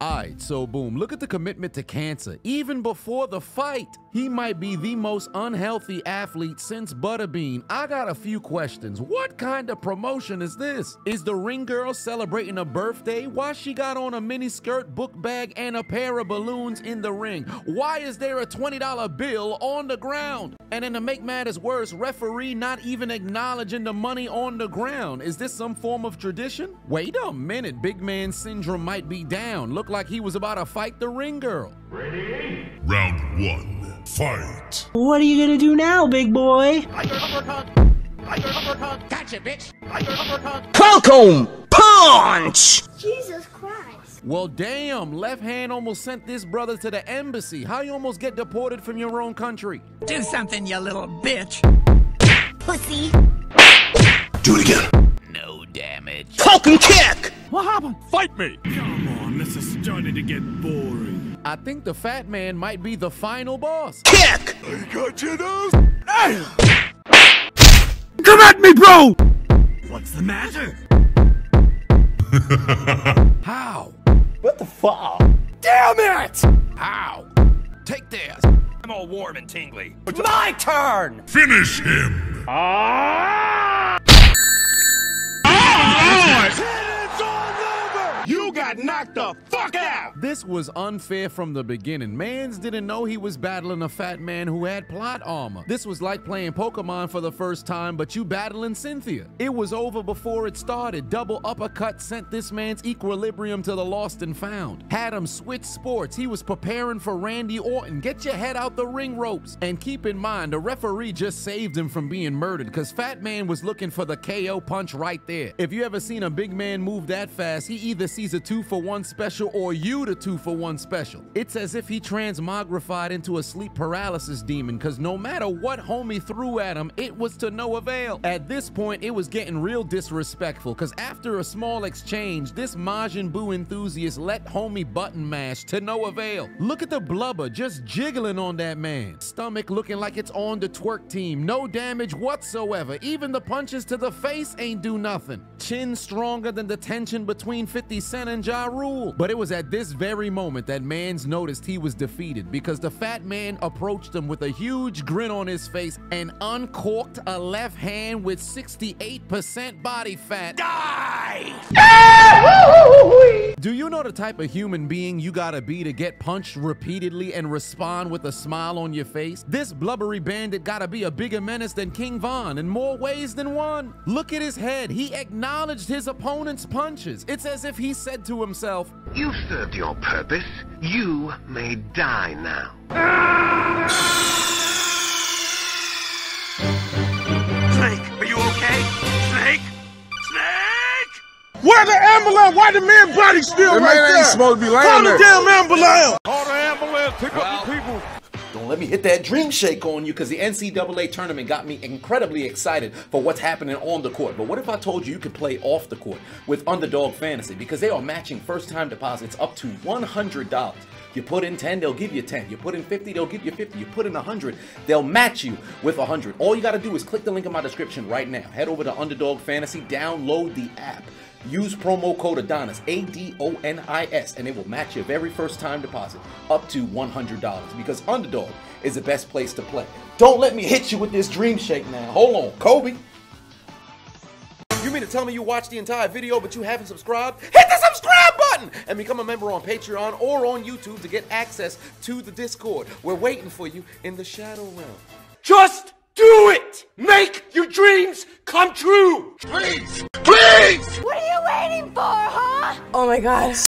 Alright, so boom, look at the commitment to cancer. Even before the fight, he might be the most unhealthy athlete since Butterbean. I got a few questions. What kind of promotion is this? Is the ring girl celebrating a birthday? Why she got on a mini skirt, book bag, and a pair of balloons in the ring? Why is there a $20 bill on the ground? And then to make matters worse, referee not even acknowledging the money on the ground. Is this some form of tradition? Wait a minute, big man syndrome might be down. Look like he was about to fight the ring girl. Ready? Round one, fight. What are you gonna do now, big boy? Uppercut. Gotcha, bitch. Falcon punch! Jesus Christ. Well, damn, left hand almost sent this brother to the embassy. How you almost get deported from your own country? Do something, you little bitch. Pussy. Do it again. No damage. Falcon kick! What happened? Fight me! Come on, this is starting to get boring. I think the fat man might be the final boss. Kick! I got you those. Come at me, bro! What's the matter? How? What the fuck? Damn it! Ow! Take this. I'm all warm and tingly. It's my turn! Finish him! Ah! Oh, Lord! You got knocked the fuck out! This was unfair from the beginning. Mans didn't know he was battling a fat man who had plot armor. This was like playing Pokemon for the first time, but you battling Cynthia. It was over before it started. Double uppercut sent this man's equilibrium to the lost and found. Had him switch sports. He was preparing for Randy Orton. Get your head out the ring ropes. And keep in mind, the referee just saved him from being murdered because Fat Man was looking for the KO punch right there. If you ever seen a big man move that fast, he either sees a 2-for-1 special or you the 2-for-1 special. It's as if he transmogrified into a sleep paralysis demon, cause no matter what homie threw at him, it was to no avail. At this point, it was getting real disrespectful, cause after a small exchange, this Majin Buu enthusiast let homie button mash to no avail. Look at the blubber just jiggling on that man. Stomach looking like it's on the twerk team. No damage whatsoever. Even the punches to the face ain't do nothing. Chin stronger than the tension between 50 Cent and Ja Rule. But it was at this very moment that Mans noticed he was defeated because the fat man approached him with a huge grin on his face and uncorked a left hand with 68% body fat. Die! Do you know the type of human being you gotta be to get punched repeatedly and respond with a smile on your face? This blubbery bandit gotta be a bigger menace than King Von in more ways than one. Look at his head. He acknowledged his opponent's punches. It's as if he said to himself, "You served your purpose. You may die now." Snake, are you okay? Snake? Snake? Where the ambulance? Why the man body still the right man there? Ain't supposed to be laying there. Call the damn ambulance! Call the ambulance! Pick up the people! Don't let me hit that dream shake on you because the NCAA tournament got me incredibly excited for what's happening on the court. But what if I told you you could play off the court with Underdog Fantasy because they are matching first-time deposits up to $100. You put in 10, they'll give you 10. You put in 50, they'll give you 50. You put in 100, they'll match you with 100. All you got to do is click the link in my description right now. Head over to Underdog Fantasy, download the app. Use promo code Adonis, ADONIS, and it will match your very first time deposit up to $100 because Underdog is the best place to play. Don't let me hit you with this dream shake now. Hold on, Kobe. You mean to tell me you watched the entire video but you haven't subscribed? Hit the subscribe button and become a member on Patreon or on YouTube to get access to the Discord. We're waiting for you in the Shadow Realm. Just do it! Make your dreams come true! Please! Please! What are you waiting for, huh? Oh my God.